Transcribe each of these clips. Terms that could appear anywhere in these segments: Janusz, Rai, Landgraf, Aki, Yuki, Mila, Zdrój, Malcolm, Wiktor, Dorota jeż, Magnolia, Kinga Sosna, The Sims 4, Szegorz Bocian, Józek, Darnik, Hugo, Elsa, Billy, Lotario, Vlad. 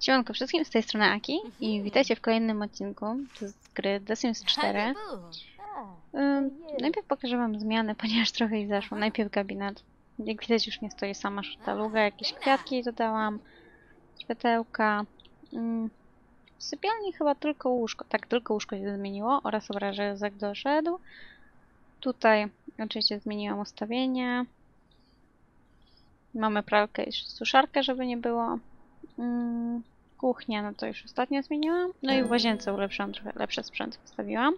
Siemanko wszystkim, z tej strony Aki i witajcie w kolejnym odcinku z gry The Sims 4. Najpierw pokażę wam zmiany, ponieważ trochę ich zaszło. Najpierw gabinet. Jak widać, już nie stoi sama sztaluga, jakieś kwiatki dodałam, światełka. W sypialni chyba tylko łóżko, tak, tylko łóżko się zmieniło oraz obraże Józek doszedł. Tutaj oczywiście zmieniłam ustawienie. Mamy pralkę i suszarkę, żeby nie było. Kuchnia, no to już ostatnio zmieniłam. No i w łazience ulepszyłam, trochę lepszy sprzęt wstawiłam.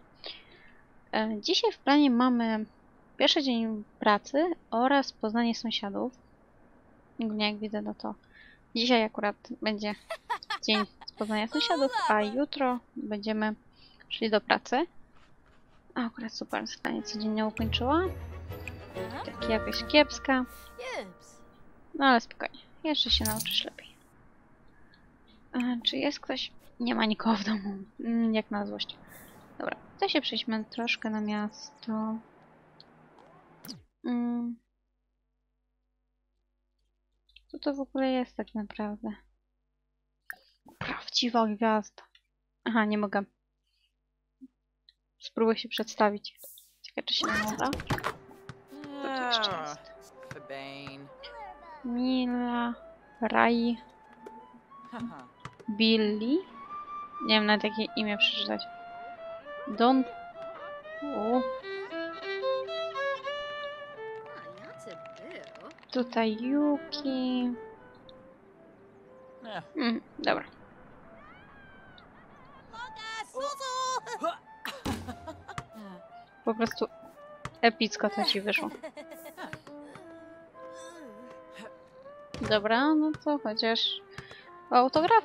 Dzisiaj w planie mamy pierwszy dzień pracy oraz poznanie sąsiadów. Głównie jak widzę, no to dzisiaj akurat będzie dzień poznania sąsiadów, a jutro będziemy szli do pracy. A akurat super, stanie codziennie ukończyła. Taki jakoś kiepska. No ale spokojnie, jeszcze się nauczysz lepiej. Czy jest ktoś? Nie ma nikogo w domu. Jak na złość. Dobra, to się przejdźmy troszkę na miasto. Co to w ogóle jest tak naprawdę? Prawdziwa gwiazda. Aha, nie mogę. Spróbuję się przedstawić. Czekaj, czy się nie uda? Co to jeszcze jest? Mila, Rai, Billy. Nie wiem nawet jakie imię przeczytać. Don. O. Tutaj Yuki. Dobra. Po prostu epicko to ci wyszło. Dobra, no to chociaż autograf?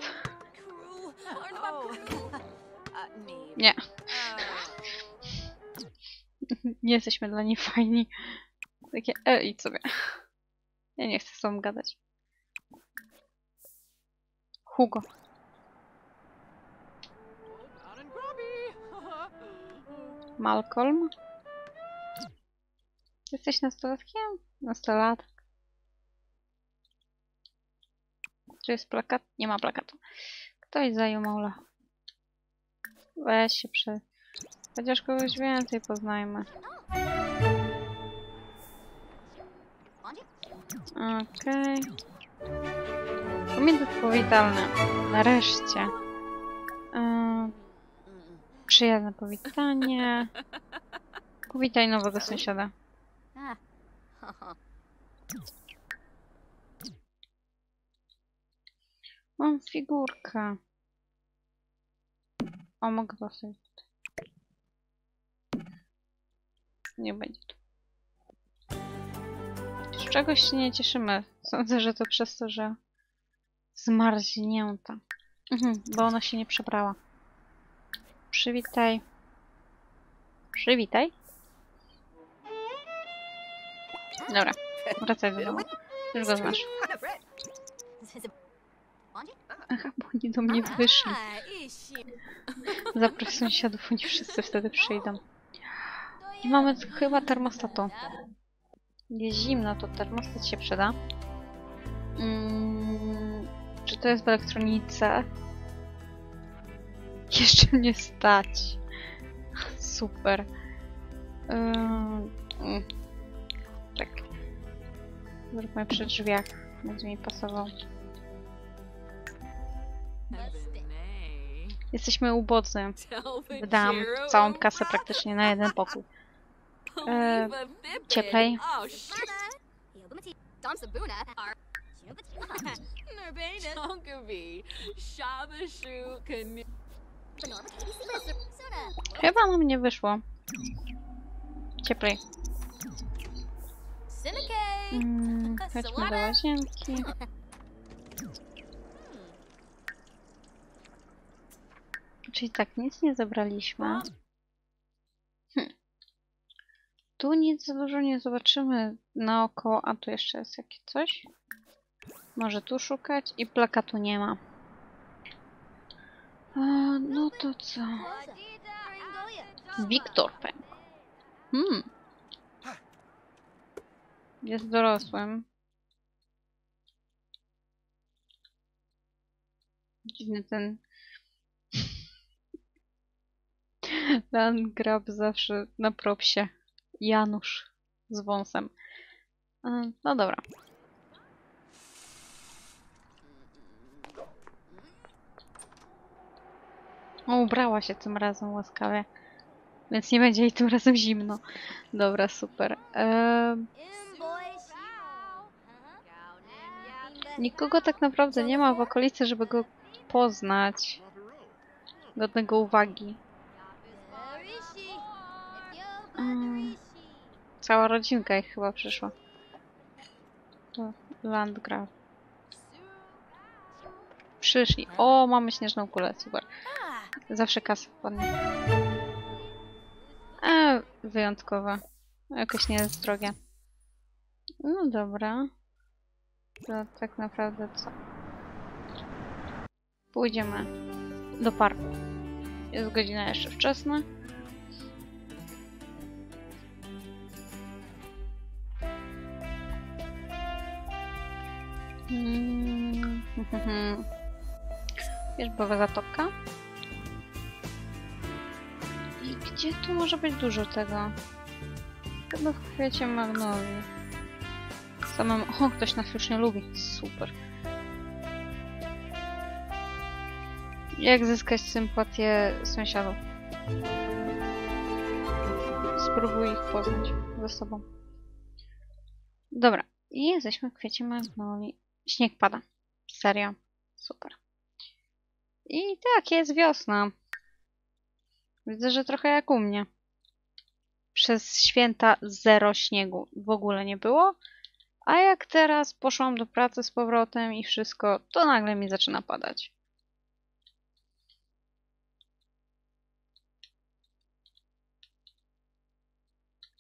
Nie. Nie jesteśmy dla niej fajni. Takie idź sobie. Ja nie chcę z tobą gadać. Hugo. Malcolm. Jesteś nastolatkiem? Nastolatek. Czy jest plakat? Nie ma plakatu. Ktoś zajął Maula. Weź się przy... Chociaż kogoś więcej poznajmy. Okej. Umiejętność powitalna. Nareszcie. Przyjazne powitanie. Powitaj nowego sąsiada. Mam figurkę. O, mogę postawić tutaj. Nie będzie tu. Z czegoś się nie cieszymy. Sądzę, że to przez to, że zmarznięta. Bo ona się nie przebrała. Przywitaj. Przywitaj. Dobra, wracaj do domu. Już go znasz. Aha, bo oni do mnie wyszli. Zaproszę sąsiadów, oni wszyscy wtedy przyjdą. I mamy chyba termostatu. Jest zimno, to termostat się przyda. Czy to jest w elektronice? Jeszcze mnie stać. Super. Tak. Zróbmy przy drzwiach. Będzie mi pasował. Jesteśmy ubodzy. Wydałam całą kasę praktycznie na jeden pokój. Cieplej. Chyba mu nie wyszło. Cieplej. Chodźmy do łazienki. Czyli tak, nic nie zabraliśmy. Tu nic za dużo nie zobaczymy naokoło. A tu jeszcze jest jakieś coś. Może tu szukać i plakatu nie ma. No to co? Wiktor pękł. Jest dorosłym. dziwny ten... Landgraf zawsze na propsie. Janusz z wąsem. No dobra. O, ubrała się tym razem łaskawie. Więc nie będzie jej tym razem zimno. Dobra, super. Nikogo tak naprawdę nie ma w okolicy, żeby go poznać. Godnego uwagi. Cała rodzinka ich chyba przyszła. To Landgraf. Przyszli. O, mamy śnieżną kulę, super. Zawsze kasa wpadnie. Wyjątkowa. Jakoś nie jest drogie. No dobra. To tak naprawdę co? Pójdziemy do parku. Jest godzina jeszcze wczesna. Wierzbowa zatoka. I gdzie tu może być dużo tego? Chyba w kwiecie magnolii. Samemu... O, ktoś nas już nie lubi. Super. Jak zyskać sympatię sąsiadów? Spróbuj ich poznać ze sobą. Dobra. I jesteśmy w kwiecie magnolii. Śnieg pada. Serio. Super. I tak, jest wiosna. Widzę, że trochę jak u mnie. Przez święta zero śniegu. W ogóle nie było. A jak teraz poszłam do pracy z powrotem i wszystko, to nagle mi zaczyna padać.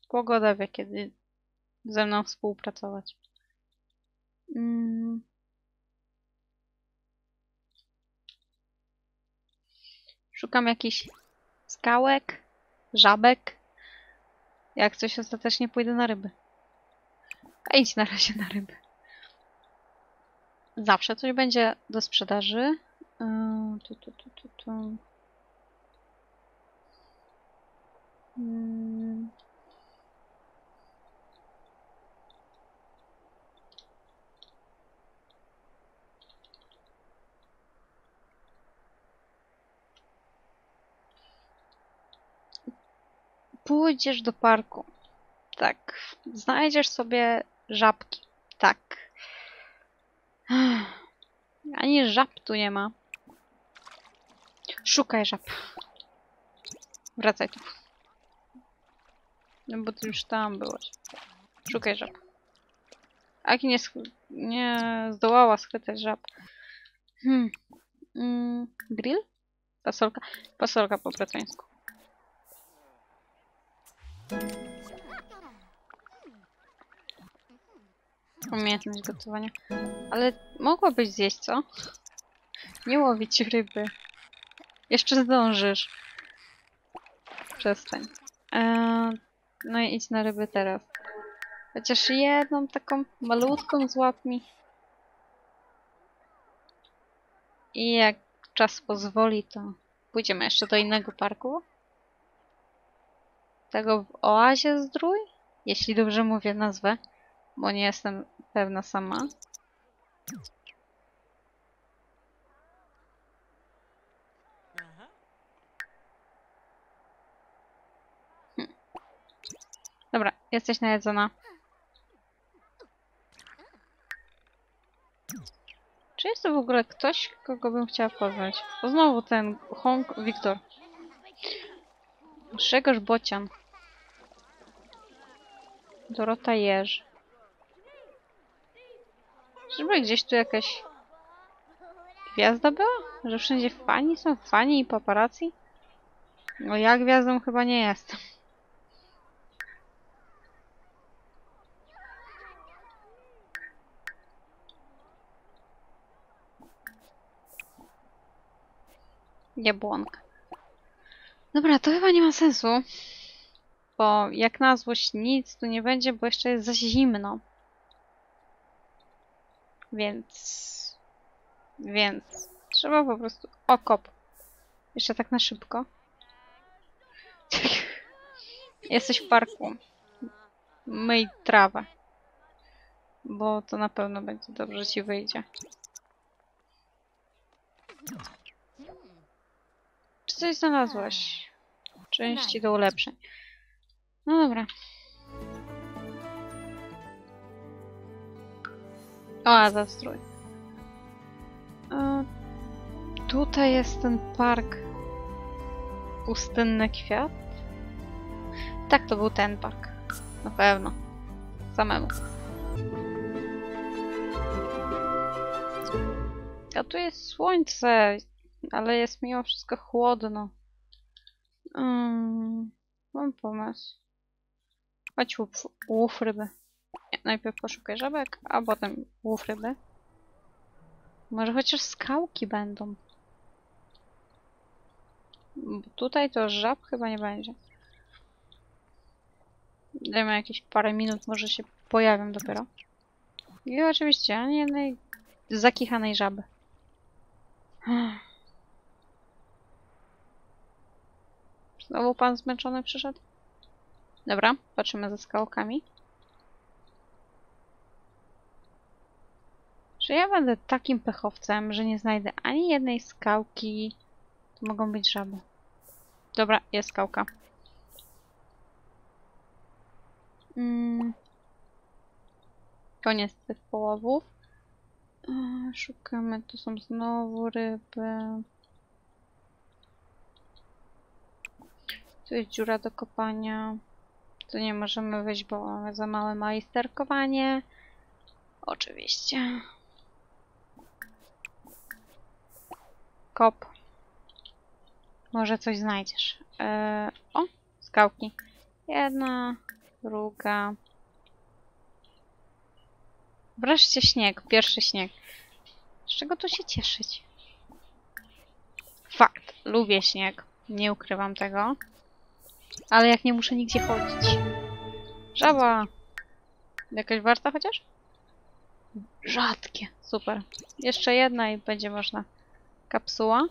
Pogoda wie, kiedy ze mną współpracować. Szukam jakichś skałek, żabek. Jak coś ostatecznie pójdę na ryby. A idź na razie na ryby. Zawsze coś będzie do sprzedaży. Pójdziesz do parku. Tak. Znajdziesz sobie żabki. Tak. Ani żab tu nie ma. Szukaj żab. Wracaj tu. No bo ty już tam byłaś. Szukaj żab. Aki nie zdołała schwytać żab. Grill? Pasolka. Pasolka po bracańsku. Umiejętność gotowania. Ale mogłabyś zjeść, co? Nie łowić ryby. Jeszcze zdążysz. Przestań. No i idź na ryby teraz. Chociaż jedną taką malutką złap mi. I jak czas pozwoli, to pójdziemy jeszcze do innego parku. Tego w oazie Zdrój? Jeśli dobrze mówię nazwę. Bo nie jestem pewna sama. Dobra, jesteś najedzona. Czy jest to w ogóle ktoś, kogo bym chciała poznać? To znowu ten Hong Wiktor. Szegorz Bocian. Dorota jeż. Żeby gdzieś tu jakaś gwiazda była? Że wszędzie fani są? Fani i paparazzi? No ja gwiazdą chyba nie jestem. Jabłonka. Dobra, to chyba nie ma sensu. Bo jak na złość nic tu nie będzie, bo jeszcze jest za zimno. Więc Trzeba po prostu... Okop. Jeszcze tak na szybko. Jesteś w parku. Myj trawę. Bo to na pewno będzie dobrze ci wyjdzie. Czy coś znalazłaś? Części do ulepszeń. No dobra. O, a za strój. Tutaj jest ten park. Pustynny kwiat? Tak, to był ten park. Na pewno. Samemu. A tu jest słońce, ale jest mimo wszystko chłodno. Mam pomysł. Chodź łów ryby. Nie, najpierw poszukaj żabek, a potem łów ryby. Może chociaż skałki będą. Bo tutaj to żab chyba nie będzie. Dajmy jakieś parę minut, może się pojawią dopiero. I oczywiście ani jednej zakichanej żaby. Znowu pan zmęczony przyszedł? Dobra, patrzymy za skałkami. Czy ja będę takim pechowcem, że nie znajdę ani jednej skałki? To mogą być żaby. Dobra, jest skałka. Koniec tych połowów. Szukamy, tu są znowu ryby. Tu jest dziura do kopania. Tu nie możemy wyjść, bo mamy za małe majsterkowanie. Oczywiście. Kop. Może coś znajdziesz. O, skałki. Jedna, druga. Wreszcie śnieg, pierwszy śnieg. Z czego tu się cieszyć? Fakt, lubię śnieg. Nie ukrywam tego. Ale jak nie muszę nigdzie chodzić. Żaba! Jakaś warta chociaż? Rzadkie, super. Jeszcze jedna i będzie można. Kapsuła.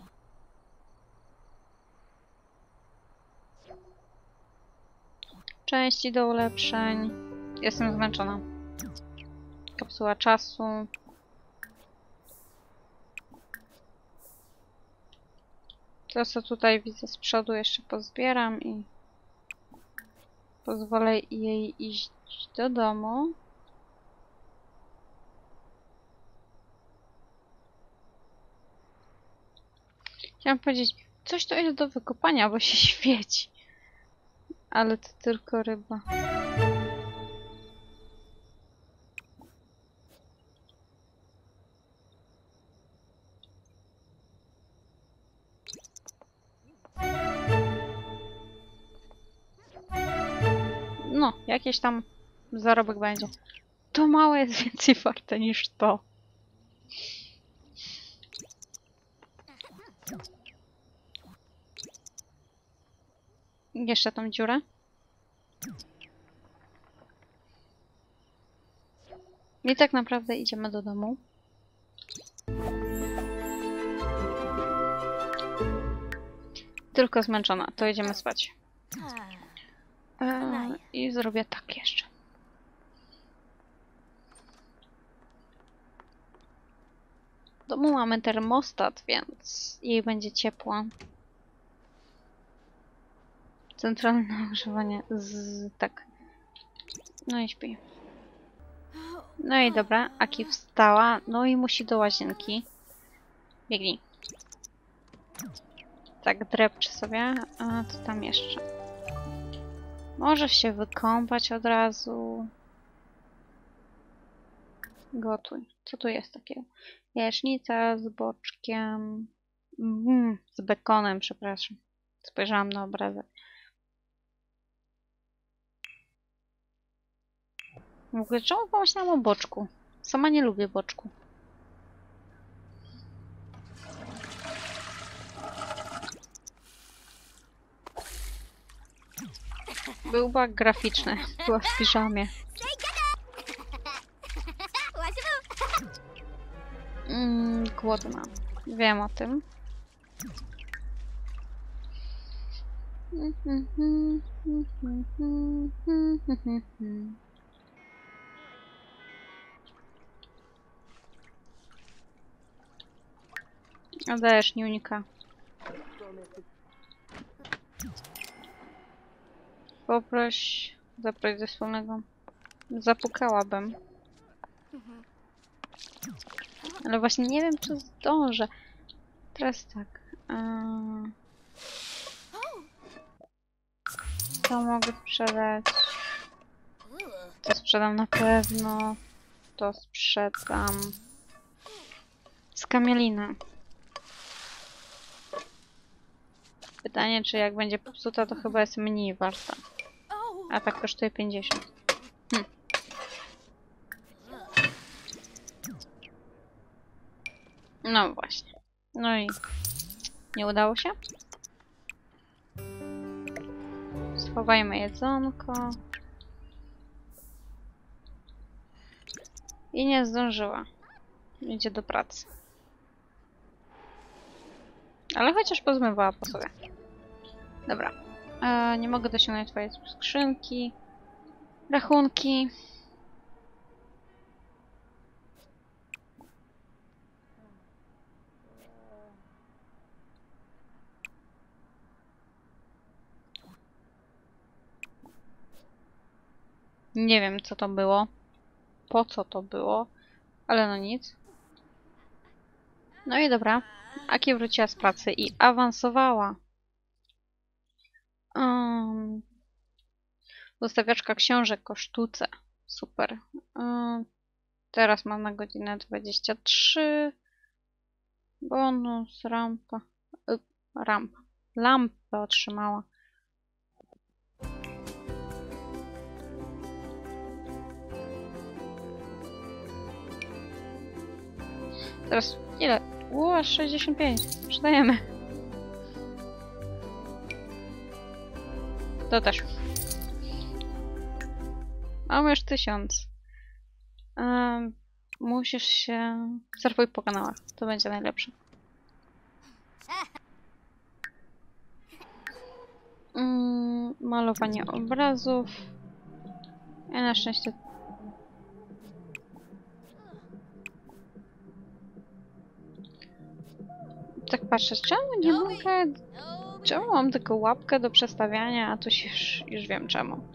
Części do ulepszeń. Jestem zmęczona. Kapsuła czasu. To, co tutaj widzę z przodu, jeszcze pozbieram i pozwolę jej iść do domu. Chciałam powiedzieć, coś to jest do wykopania, bo się świeci. Ale to tylko ryba. No, jakiś tam zarobek będzie. To małe jest więcej warte niż to. Jeszcze tą dziurę. I tak naprawdę idziemy do domu. Tylko zmęczona, to idziemy spać. I zrobię tak jeszcze. W domu mamy termostat, więc jej będzie ciepło. Centralne ogrzewanie tak. No i śpi. No i dobra, Aki wstała, no i musi do łazienki. Biegnij. Tak, drepczy sobie, a co tam jeszcze? Może się wykąpać od razu. Gotuj. Co tu jest takiego? Jajecznica z boczkiem... z bekonem, przepraszam. Spojrzałam na obrazek. W ogóle czemu pomyślałam o boczku? Sama nie lubię boczku. Był bug graficzny. Była w piżamie. Głodna. Wiem o tym. A dajesz, nie unika. Poproś, zaproś ze wspólnego. Zapukałabym. Ale właśnie nie wiem, czy zdążę. Teraz tak. To mogę sprzedać. To sprzedam na pewno. To sprzedam. Skamielina. Pytanie, czy jak będzie popsuta, to chyba jest mniej warta. A tak kosztuje 50. No właśnie. No i nie udało się? Schowajmy jedzonko. I nie zdążyła. Idzie do pracy. Ale chociaż pozmywała po sobie. Dobra. Nie mogę dosięgnąć twojej skrzynki. Rachunki. Nie wiem, co to było. Po co to było. Ale no nic. No i dobra. Aki wróciła z pracy i awansowała. Dostawiaczka książek o sztuce. Super. Teraz mam na godzinę 23. Bonus, rampa. Rampa. Lampę otrzymała. Teraz ile? Ło, 65. Sprzedajemy. To też. Mamy już 1000. Musisz się... Surfuj po kanałach. To będzie najlepsze. Malowanie obrazów. Ja na szczęście... Tak patrzę, czemu nie mogę... Czemu mam tylko łapkę do przestawiania, a tu się już wiem czemu.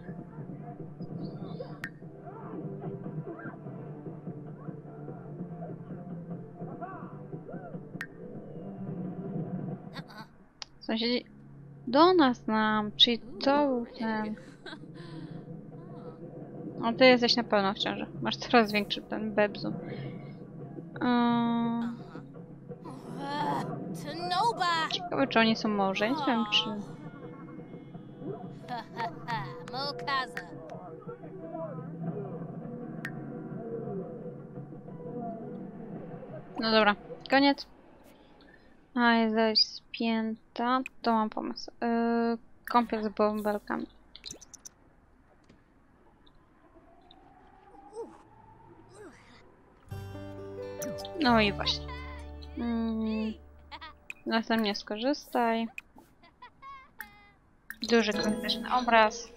Sąsiedzi... Do nas nam, czyli to był ten... O, ty jesteś na pełno w ciąży. Masz coraz większy ten bebzu. Ciekawe, czy oni są małżeństwem, czy... No dobra, koniec. A, jest zaś spięta. To mam pomysł. Kąpiel z bąbelkami. No i właśnie. Następnie skorzystaj. Duży klasyczny obraz.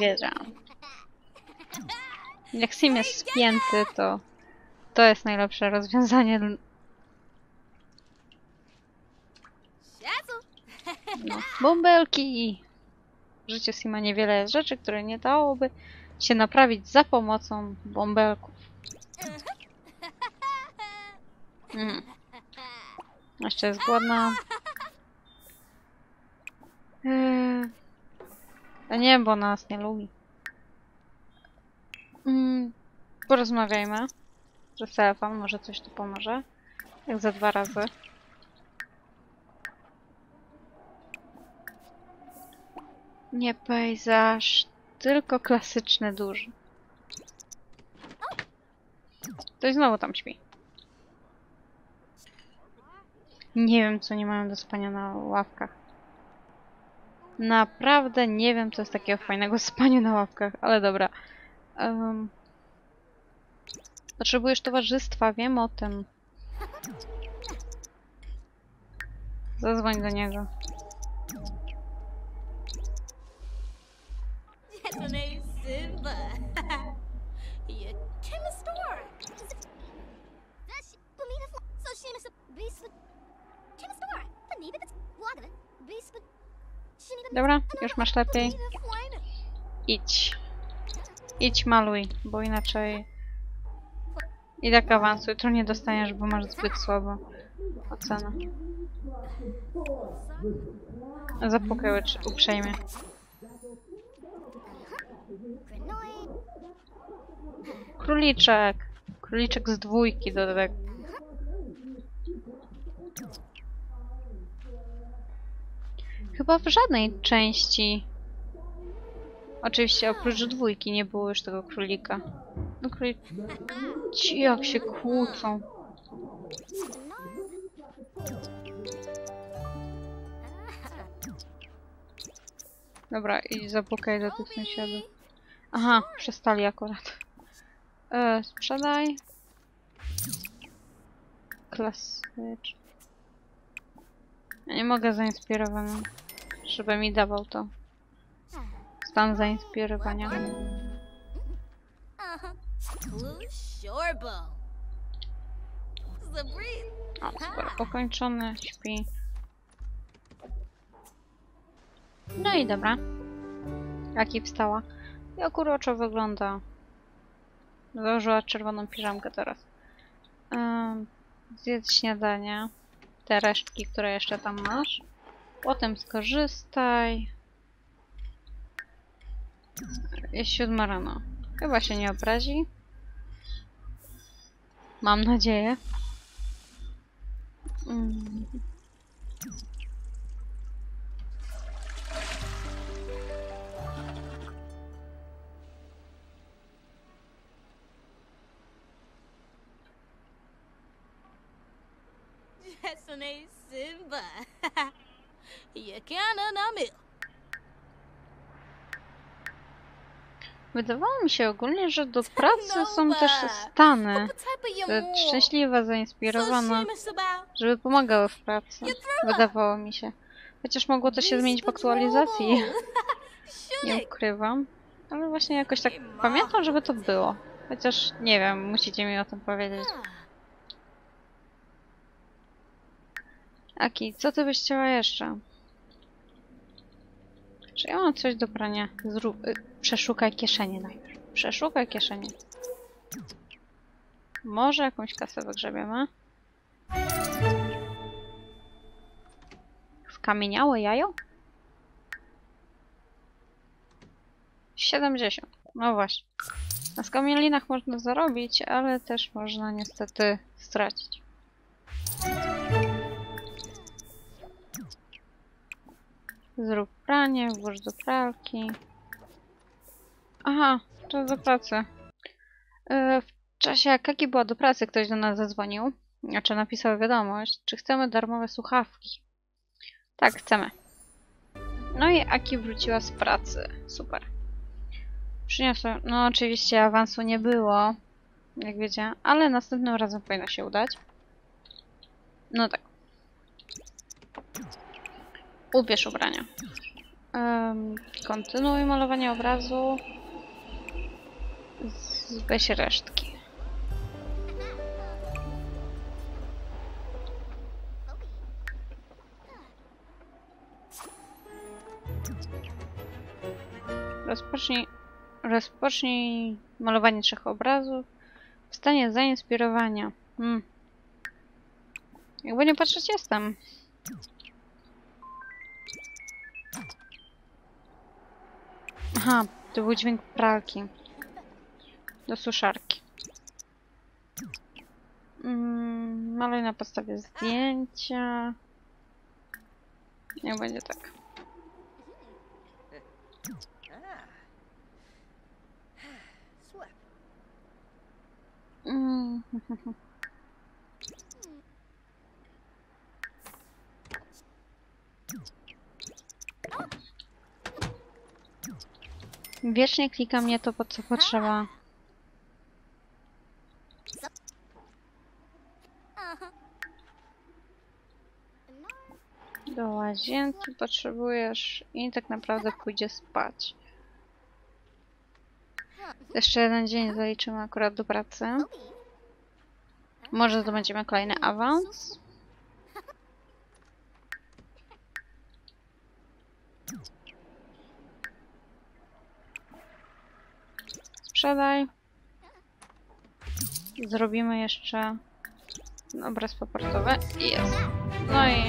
Wiedziałam. Jak Sim jest spięty, to... To jest najlepsze rozwiązanie. No. Bąbelki! W życiu Sima niewiele jest rzeczy, które nie dałoby się naprawić za pomocą bąbelków. Jeszcze jest głodna. Nie, bo nas nie lubi. Porozmawiajmy. Przez telefon, może coś tu pomoże. Jak za 2 razy. Nie pejzaż, tylko klasyczny, duży. Ktoś znowu tam śpi. Nie wiem, co nie mają do spania na ławkach. Naprawdę nie wiem, co jest takiego fajnego spania na ławkach, ale dobra. Potrzebujesz towarzystwa, wiem o tym. Zadzwoń do niego. Dobra, już masz lepiej. Idź. Idź maluj, bo inaczej... I tak awansuj, trudnie dostaniesz, bo masz zbyt słabą ocenę. Zapukaj uprzejmie. Króliczek! Króliczek z dwójki do tego. Chyba w żadnej części... Oczywiście oprócz dwójki nie było już tego królika. No ci jak się kłócą. Dobra, i zapukaj do tych sąsiadów. Aha, przestali akurat. Sprzedaj. Klasyczny. Ja nie mogę zainspirowania. Żeby mi dawał to. Stan zainspirowania. O, super, pokończony, śpi. No i dobra. Aki wstała. Jak uroczo wygląda. Założyła czerwoną piżamkę teraz. Zjedz śniadanie. Te resztki, które jeszcze tam masz. Potem skorzystaj. Jest 7 rano. Chyba się nie obrazi. Mam nadzieję. Simba. Wydawało mi się ogólnie, że do pracy są też stany. Szczęśliwa, zainspirowana, żeby pomagały w pracy. Wydawało mi się. Chociaż mogło to się zmienić po aktualizacji. Nie ukrywam. Ale właśnie jakoś tak pamiętam, żeby to było. Chociaż nie wiem, musicie mi o tym powiedzieć. Aki, co ty byś chciała jeszcze? Czy ja mam coś do prania? Przeszukaj kieszenie najpierw. Przeszukaj kieszenie. Może jakąś kasę wygrzebiemy? Skamieniałe jajo? 70. No właśnie. Na skamielinach można zarobić, ale też można niestety stracić. Zrób pranie, włóż do pralki. Aha, czas do pracy. W czasie jak Aki była do pracy, ktoś do nas zadzwonił. Znaczy napisał wiadomość, czy chcemy darmowe słuchawki. Tak, chcemy. No i Aki wróciła z pracy. Super. Przyniosłem... No oczywiście awansu nie było, jak wiecie, ale następnym razem powinno się udać. No tak. Ubierz ubrania. Kontynuuj malowanie obrazu. Weź resztki. Rozpocznij malowanie 3 obrazów w stanie zainspirowania. Jakby nie patrzeć, jestem. Aha, to był dźwięk pralki. Do suszarki. Maluj na podstawie zdjęcia. Niech będzie tak. Wiecznie klika mnie to, po co potrzeba. Do łazienki potrzebujesz i tak naprawdę pójdzie spać. Jeszcze jeden dzień zaliczymy akurat do pracy. Może zdobędziemy kolejny awans. Sprzedaj. Zrobimy jeszcze obraz poportowy. Jest. No i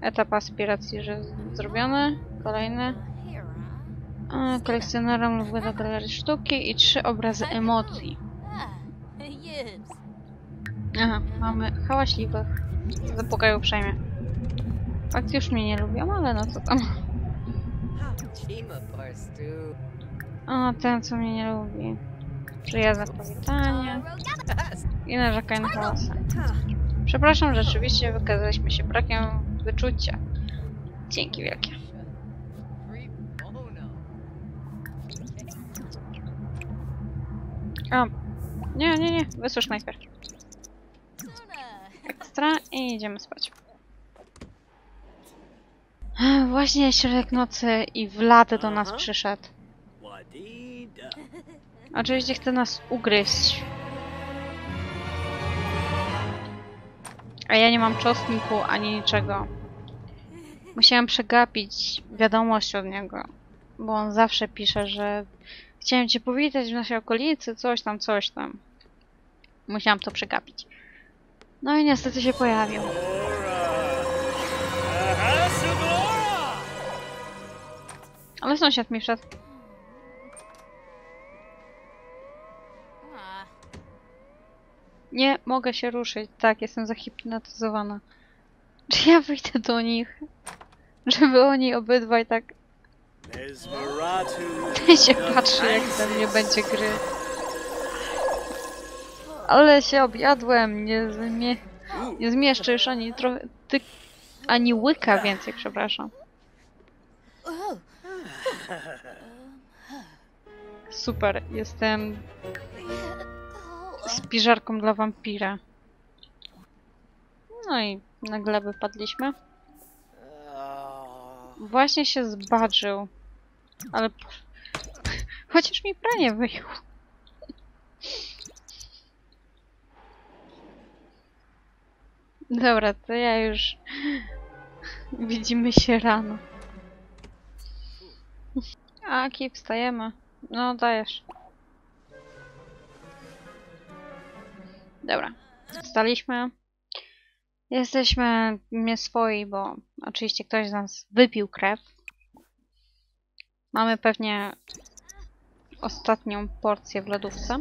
etap aspiracji już jest zrobiony. Kolejny. Kolekcjonerom lub do galerii sztuki i 3 obrazy emocji. Aha, mamy hałaśliwych. Zapukaj uprzejmie. Fakt już mnie nie lubią, ale no co tam. O, ten co mnie nie lubi. Przyjazne powitanie. I narzekaj na hałasy. Przepraszam, rzeczywiście wykazaliśmy się brakiem wyczucia. Dzięki wielkie. O, nie. Wysłuchaj najpierw. Ekstra i idziemy spać. Właśnie środek nocy i Vlad do nas przyszedł. Oczywiście chce nas ugryźć. A ja nie mam czosnku ani niczego. Musiałem przegapić wiadomość od niego. Bo on zawsze pisze, że chciałem cię powitać w naszej okolicy, coś tam. Musiałam to przegapić. No i niestety się pojawił. Ale sąsiad mi wszedł. Nie mogę się ruszyć. Tak, jestem zahipnotyzowana. Czy ja wyjdę do nich? Żeby oni obydwaj tak... się patrzy, jak ze mnie będzie gry. Ale się objadłem. Nie zmieszczę już ani trochę... ani łyka więcej, przepraszam. Super, jestem... z piżarką dla wampira. No i na glebę padliśmy. Właśnie się zbadrzył. Ale... chociaż mi pranie wyjął. Dobra, to ja już... widzimy się rano. Aki, wstajemy. No, dajesz. Dobra, wstaliśmy. Jesteśmy nie swoi, bo oczywiście ktoś z nas wypił krew. Mamy pewnie ostatnią porcję w lodówce.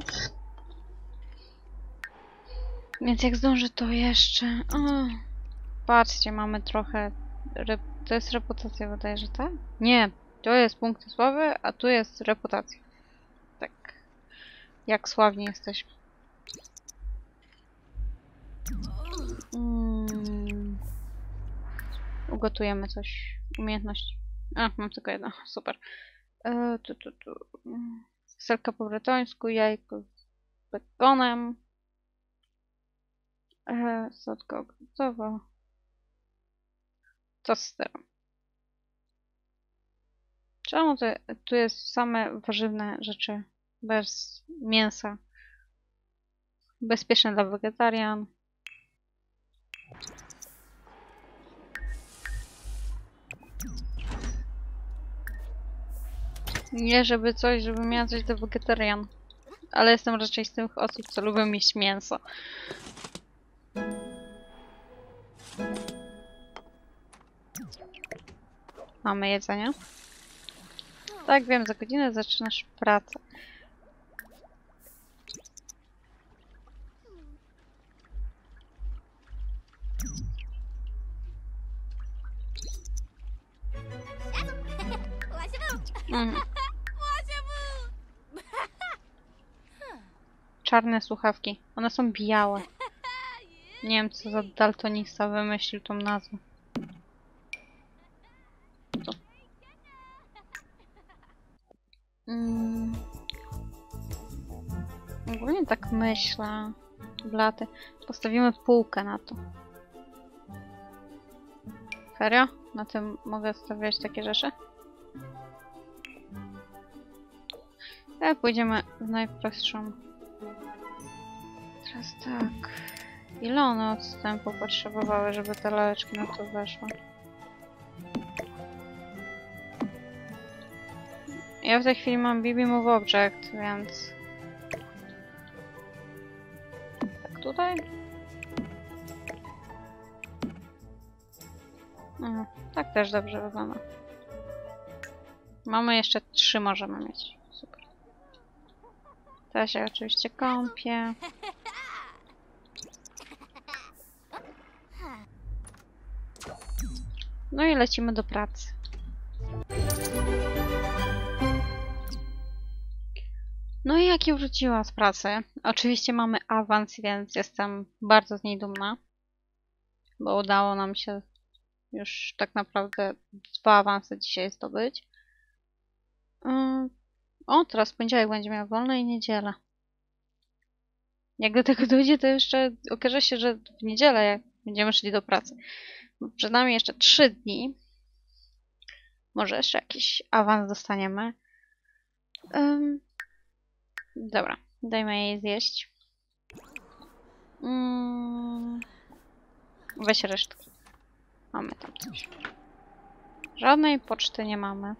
Więc jak zdążę, to jeszcze... O, patrzcie, mamy trochę... To jest reputacja, wydaje, że tak? Nie, to jest punkty sławy, a tu jest reputacja. Tak, jak sławni jesteśmy. Ugotujemy coś. Umiejętność. A, mam tylko jedno. Super. Selka po bretońsku, jajko z bekonem. Słodko ogrodowo. Toster. Czemu tu jest same warzywne rzeczy? Bez mięsa. Bezpieczne dla wegetarian. Nie, żeby miała coś do wegetarian. Ale jestem raczej z tych osób, co lubią jeść mięso. Mamy jedzenie. Tak, wiem, za godzinę zaczynasz pracę. Czarne słuchawki. One są białe. Nie wiem, co za daltonista wymyślił tą nazwę. Ogólnie tak myślę. Blaty. Postawimy półkę na to. Serio? Na tym mogę stawiać takie rzeczy? Pójdziemy w najprostszą. Teraz tak. Ile one odstępu potrzebowały, żeby te laleczki na to weszły? Ja w tej chwili mam BB Move Object, więc... Tak tutaj? Aha, tak też dobrze wygląda. Mamy jeszcze 3, możemy mieć. Super. Teraz się oczywiście kąpię. No i lecimy do pracy. No i jak już wróciła z pracy, oczywiście mamy awans, więc jestem bardzo z niej dumna, bo udało nam się już tak naprawdę 2 awanse dzisiaj zdobyć. O, teraz poniedziałek będzie miał wolne i niedziela. Jak do tego dojdzie, to jeszcze okaże się, że w niedzielę jak będziemy szli do pracy. Przed nami jeszcze 3 dni. Może jeszcze jakiś awans dostaniemy. Dobra, dajmy jej zjeść. Weź resztki. Mamy tam coś. Żadnej poczty nie mamy.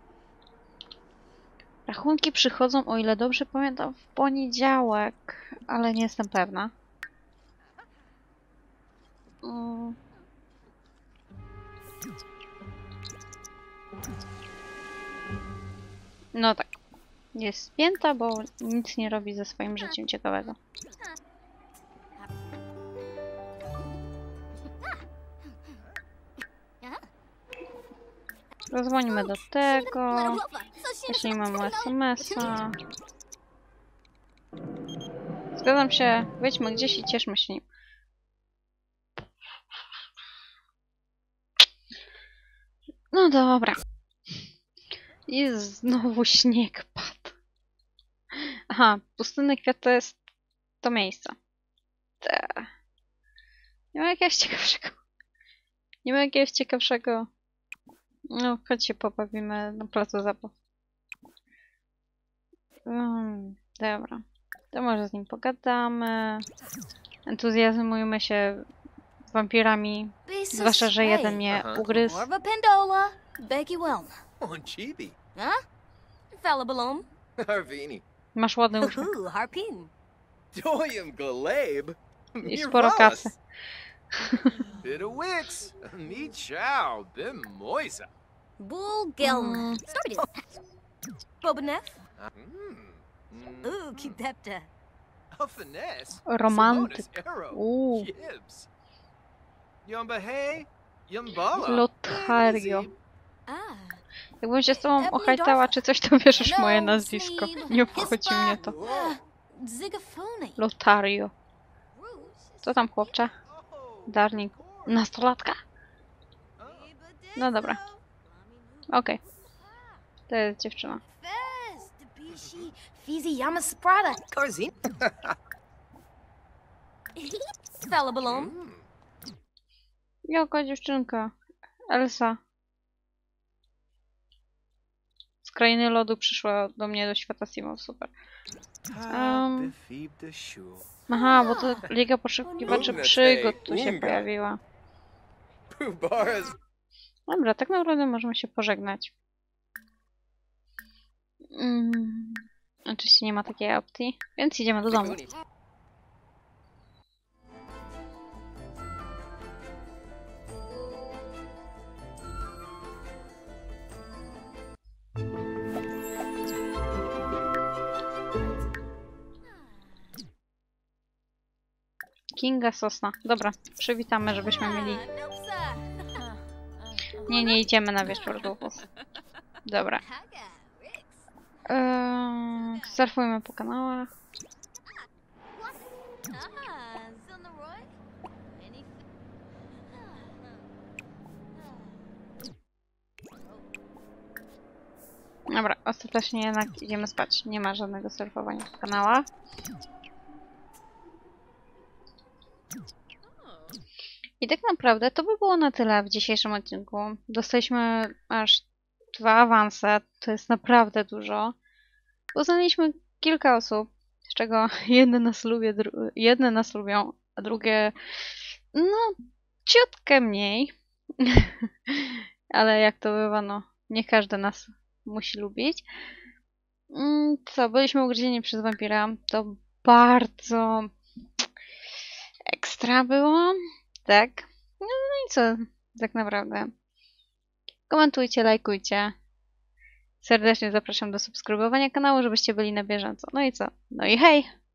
Rachunki przychodzą, o ile dobrze pamiętam, w poniedziałek, ale nie jestem pewna. No tak. Jest spięta, bo nic nie robi ze swoim życiem ciekawego. Zadzwońmy do tego. Jeśli mamy SMS-a. Zgadzam się, wejdźmy gdzieś i cieszmy się nim. No dobra. I znowu śnieg padł. Aha, pustynny kwiat to jest to miejsce. Te. Nie ma jakiegoś ciekawszego. Nie ma jakiegoś ciekawszego. No, chodź się pobawimy na placu zabaw. Dobra. To może z nim pogadamy. Entuzjazmujmy się wampirami. Zwłaszcza, że jeden mnie ugryzł. Masz ładny uśmiech. I sporo kasy. Romantyk. Lotario. Jakbym się z tobą ohajtała, czy coś, to bierzesz moje nazwisko. Nie obchodzi mnie to. Lotario. Co tam, chłopcze? Darnik. Nastolatka? No dobra. Okej. To jest dziewczyna. Jaka dziewczynka? Elsa. Z krainy lodu przyszła do mnie do świata Simów, super. Aha, bo to Liga Poszukiwaczy Przygód tu się pojawiła. Dobra, tak naprawdę możemy się pożegnać. Oczywiście nie ma takiej opcji, więc idziemy do domu. Kinga Sosna. Dobra, przywitamy, żebyśmy mieli... Nie, nie idziemy na wieczór długów. Dobra. Surfujmy po kanałach. Dobra, ostatecznie jednak idziemy spać. Nie ma żadnego surfowania po kanałach. I tak naprawdę to by było na tyle w dzisiejszym odcinku. Dostaliśmy aż 2 awanse, to jest naprawdę dużo. Poznaliśmy kilka osób, z czego jedne nas lubią, a drugie no ciutkę mniej. Ale jak to bywa, no nie każdy nas musi lubić. Co, byliśmy ugryzieni przez wampira, to bardzo ekstra było, tak? No i co, tak naprawdę. Komentujcie, lajkujcie. Serdecznie zapraszam do subskrybowania kanału, żebyście byli na bieżąco. No i co? No i hej!